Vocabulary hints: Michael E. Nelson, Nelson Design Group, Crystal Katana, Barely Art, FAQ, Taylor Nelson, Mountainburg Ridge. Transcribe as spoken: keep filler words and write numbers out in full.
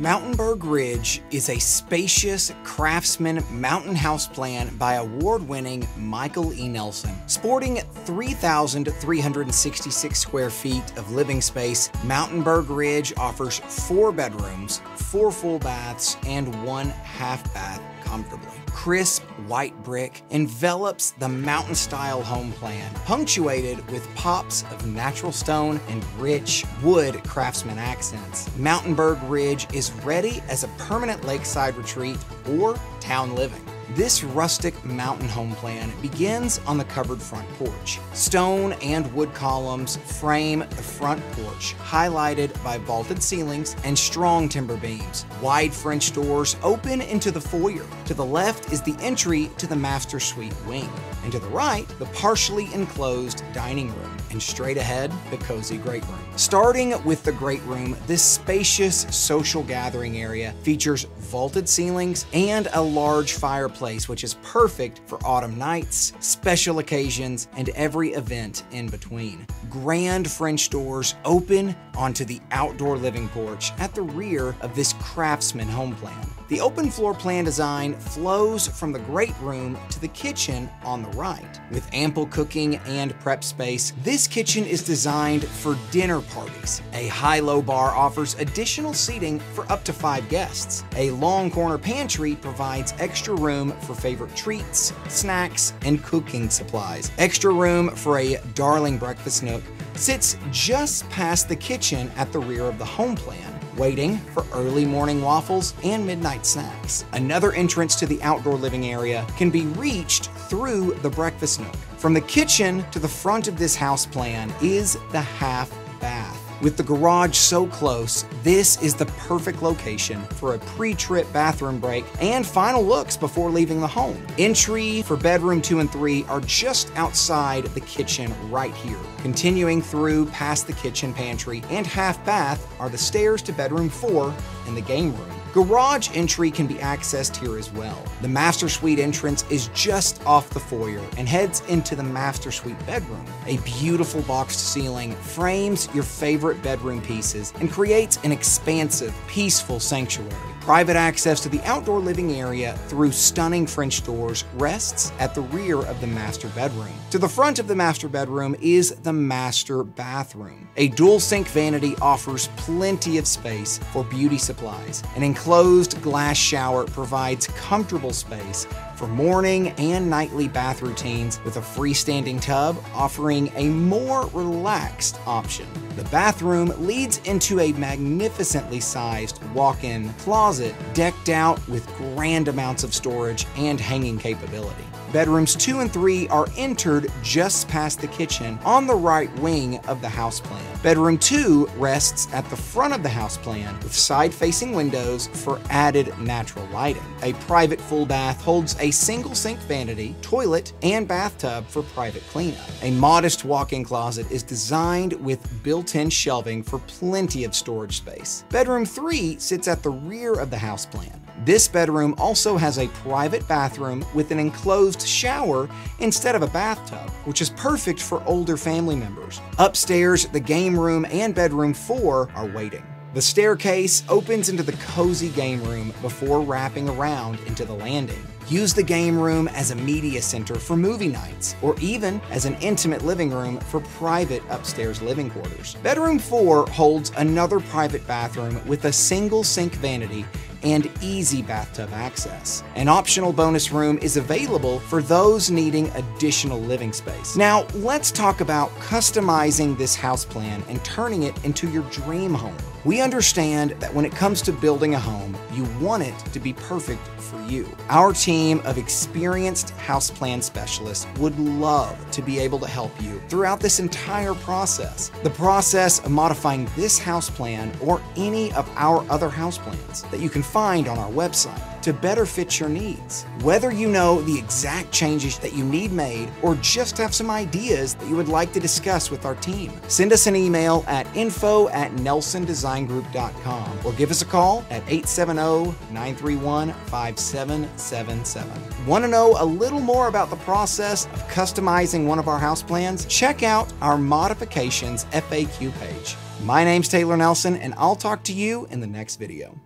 Mountainburg Ridge is a spacious craftsman mountain house plan by award-winning Michael E. Nelson. Sporting three thousand three hundred sixty-six square feet of living space, Mountainburg Ridge offers four bedrooms, four full baths, and one half bath comfortably. Crisp white brick envelops the mountain-style home plan, punctuated with pops of natural stone and rich wood craftsman accents. Mountainburg Ridge is ready as a permanent lakeside retreat or town living. This rustic mountain home plan begins on the covered front porch. Stone and wood columns frame the front porch, highlighted by vaulted ceilings and strong timber beams. Wide French doors open into the foyer. To the left is the entry to the master suite wing, and to the right, the partially enclosed dining room, and straight ahead, the cozy great room. Starting with the great room, this spacious social gathering area features vaulted ceilings and a large fireplace, which is perfect for autumn nights, special occasions, and every event in between. Grand French doors open onto the outdoor living porch at the rear of this craftsman home plan. The open floor plan design flows from the great room to the kitchen on the right. With ample cooking and prep space, this kitchen is designed for dinner parties. A high-low bar offers additional seating for up to five guests. A long corner pantry provides extra room for favorite treats, snacks, and cooking supplies. Extra room for a darling breakfast nook sits just past the kitchen at the rear of the home plan, waiting for early morning waffles and midnight snacks. Another entrance to the outdoor living area can be reached through the breakfast nook. From the kitchen to the front of this house plan is the half bath. With the garage so close, this is the perfect location for a pre-trip bathroom break and final looks before leaving the home. Entry for bedroom two and three are just outside the kitchen right here. Continuing through past the kitchen pantry and half bath are the stairs to bedroom four and the game room. Garage entry can be accessed here as well. The master suite entrance is just off the foyer and heads into the master suite bedroom. A beautiful boxed ceiling frames your favorite bedroom pieces and creates an expansive, peaceful sanctuary. Private access to the outdoor living area through stunning French doors rests at the rear of the master bedroom. To the front of the master bedroom is the master bathroom. A dual sink vanity offers plenty of space for beauty supplies. An enclosed glass shower provides comfortable space for morning and nightly bath routines, with a freestanding tub offering a more relaxed option. The bathroom leads into a magnificently sized walk-in closet decked out with grand amounts of storage and hanging capability. Bedrooms two and three are entered just past the kitchen on the right wing of the house plan. Bedroom two rests at the front of the house plan with side-facing windows for added natural lighting. A private full bath holds a single sink vanity, toilet, and bathtub for private cleanup. A modest walk-in closet is designed with built-in shelving for plenty of storage space. Bedroom three sits at the rear of the house plan. This bedroom also has a private bathroom with an enclosed shower instead of a bathtub, which is perfect for older family members. Upstairs, the game room and bedroom four are waiting. The staircase opens into the cozy game room before wrapping around into the landing. Use the game room as a media center for movie nights, or even as an intimate living room for private upstairs living quarters. Bedroom four holds another private bathroom with a single sink vanity and easy bathtub access. An optional bonus room is available for those needing additional living space. Now, let's talk about customizing this house plan and turning it into your dream home. We understand that when it comes to building a home, you want it to be perfect for you. Our team of experienced house plan specialists would love to be able to help you throughout this entire process. The process of modifying this house plan or any of our other house plans that you can find on our website to better fit your needs. Whether you know the exact changes that you need made or just have some ideas that you would like to discuss with our team, send us an email at info at nelson design group dot com or give us a call at eight seven zero, nine three one, five seven seven seven. Want to know a little more about the process of customizing one of our house plans? Check out our modifications F A Q page. My name's Taylor Nelson, and I'll talk to you in the next video.